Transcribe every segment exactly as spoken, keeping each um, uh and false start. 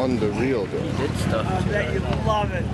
On the real, though. Good stuff. I bet you love it.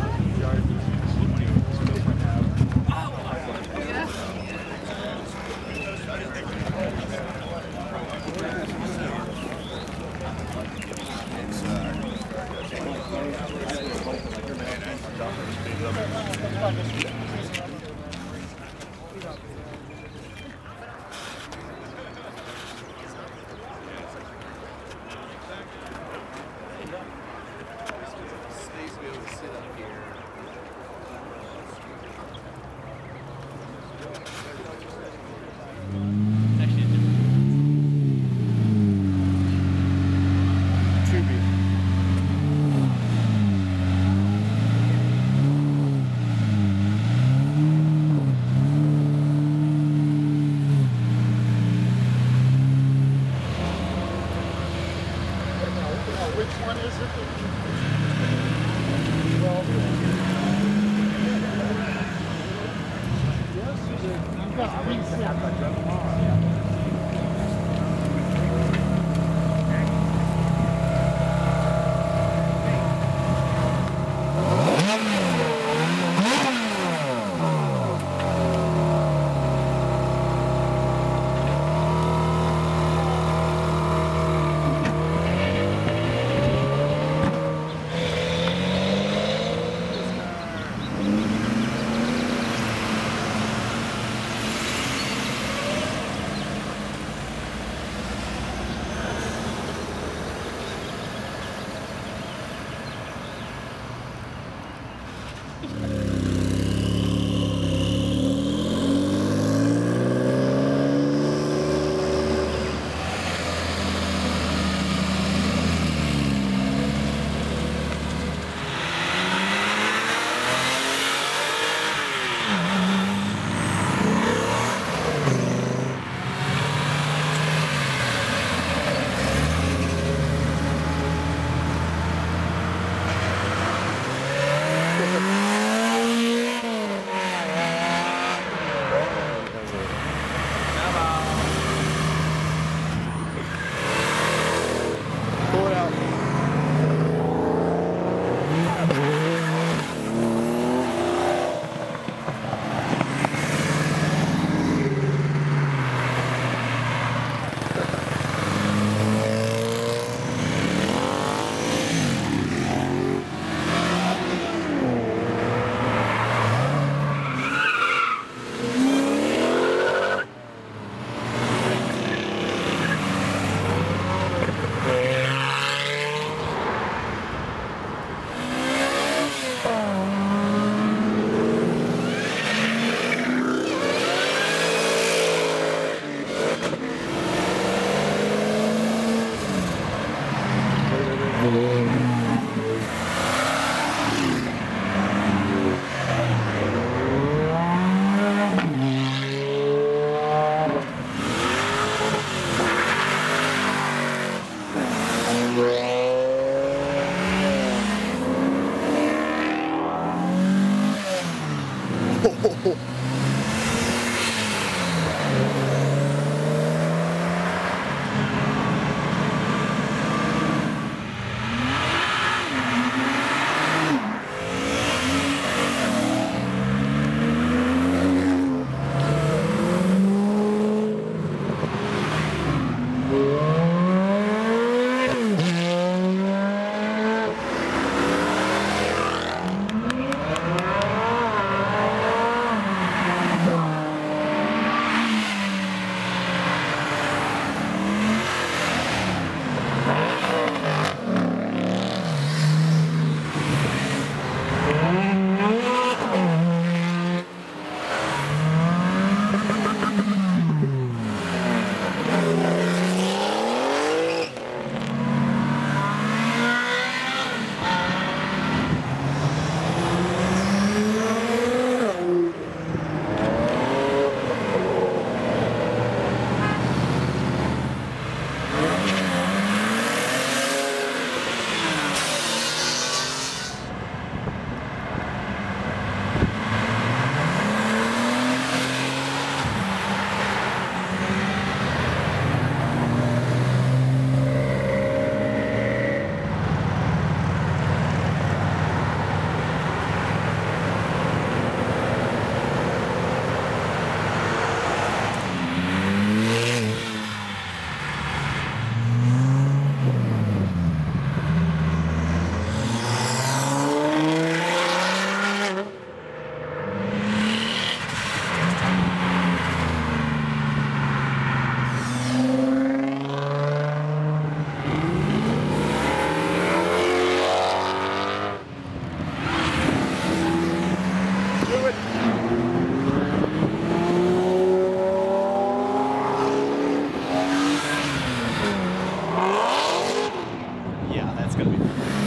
it's going to be.